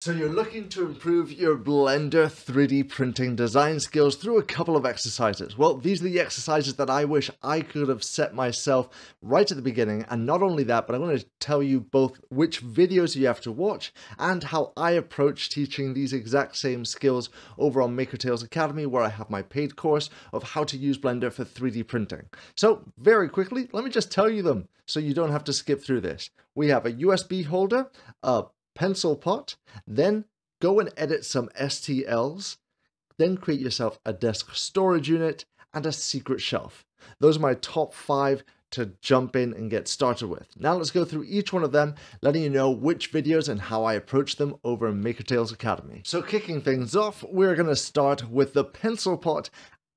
So you're looking to improve your Blender 3D printing design skills through a couple of exercises. Well, these are the exercises that I wish I could have set myself right at the beginning. And not only that, but I want to tell you both which videos you have to watch and how I approach teaching these exact same skills over on Maker Tales Academy, where I have my paid course of how to use Blender for 3D printing. So very quickly, let me just tell you them so you don't have to skip through this. We have a USB holder, a pencil pot, then go and edit some STLs, then create yourself a desk storage unit and a secret shelf. Those are my top 5 to jump in and get started with. Now let's go through each one of them, letting you know which videos and how I approach them over in Maker Tales Academy. So kicking things off, we're going to start with the pencil pot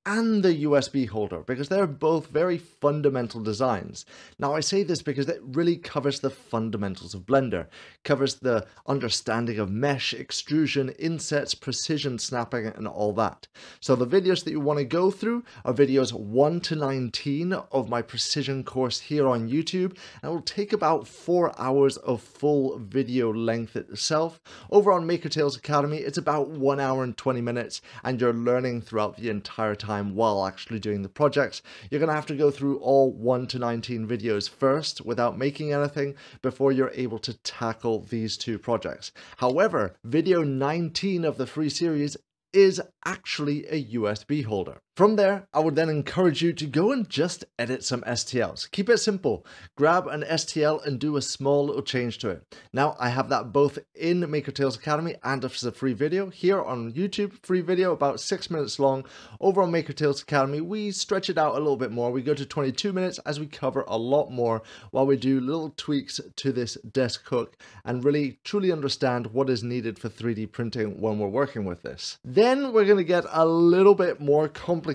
and the USB holder, because they're both very fundamental designs. Now I say this because it really covers the fundamentals of Blender. It covers the understanding of mesh, extrusion, insets, precision snapping, and all that. So the videos that you want to go through are videos 1 to 19 of my precision course here on YouTube, and it will take about 4 hours of full video length itself. Over on Maker Tales Academy, it's about 1 hour and 20 minutes, and you're learning throughout the entire time while actually doing the projects. You're going to have to go through all 1 to 19 videos first without making anything before you're able to tackle these two projects. However, video 19 of the free series is actually a USB holder. From there, I would then encourage you to go and just edit some STLs. Keep it simple. Grab an STL and do a small little change to it. Now, I have that both in Maker Tales Academy and as a free video here on YouTube, free video about 6 minutes long. Over on Maker Tales Academy, we stretch it out a little bit more. We go to 22 minutes as we cover a lot more while we do little tweaks to this desk hook and really truly understand what is needed for 3D printing when we're working with this. Then we're going to get a little bit more complicated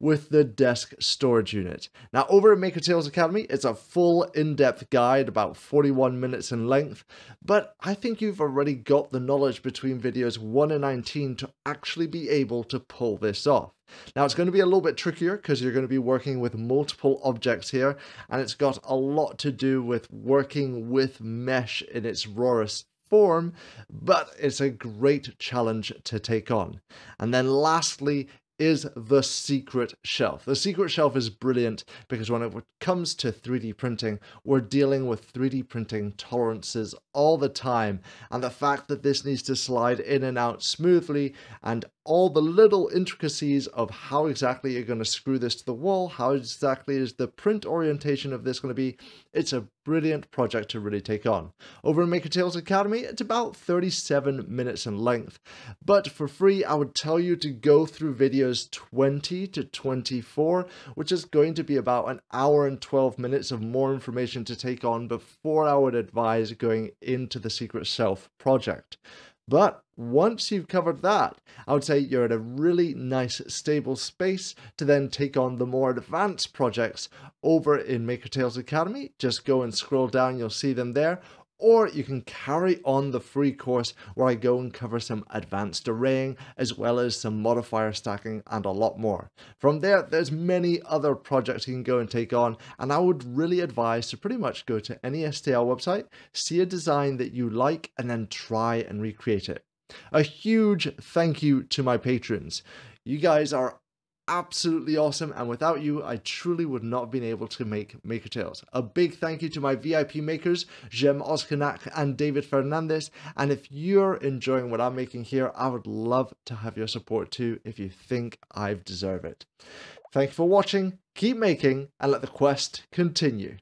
with the desk storage unit. Now over at Maker Tales Academy, it's a full in-depth guide, about 41 minutes in length, but I think you've already got the knowledge between videos 1 and 19 to actually be able to pull this off. Now it's going to be a little bit trickier because you're going to be working with multiple objects here, and it's got a lot to do with working with mesh in its rawest form, but it's a great challenge to take on. And then lastly, is the secret shelf. The secret shelf is brilliant because when it comes to 3D printing, we're dealing with 3D printing tolerances all the time. And the fact that this needs to slide in and out smoothly and all the little intricacies of how exactly you're going to screw this to the wall, how exactly is the print orientation of this going to be, it's a brilliant project to really take on. Over in Maker Tales Academy, it's about 37 minutes in length, but for free, I would tell you to go through videos 20 to 24, which is going to be about 1 hour and 12 minutes of more information to take on before I would advise going into the Secret Shelf project. But once you've covered that, I would say you're in a really nice, stable space to then take on the more advanced projects over in Maker Tales Academy. Just go and scroll down, you'll see them there. Or you can carry on the free course where I go and cover some advanced arraying as well as some modifier stacking and a lot more. From there, there's many other projects you can go and take on, and I would really advise to pretty much go to any STL website, see a design that you like, and then try and recreate it. A huge thank you to my patrons. You guys are absolutely awesome, and without you I truly would not have been able to make Maker Tales. A big thank you to my VIP makers Jem Oskenak and David Fernandez, and if you're enjoying what I'm making here, I would love to have your support too if you think I deserve it. Thank you for watching, keep making, and let the quest continue.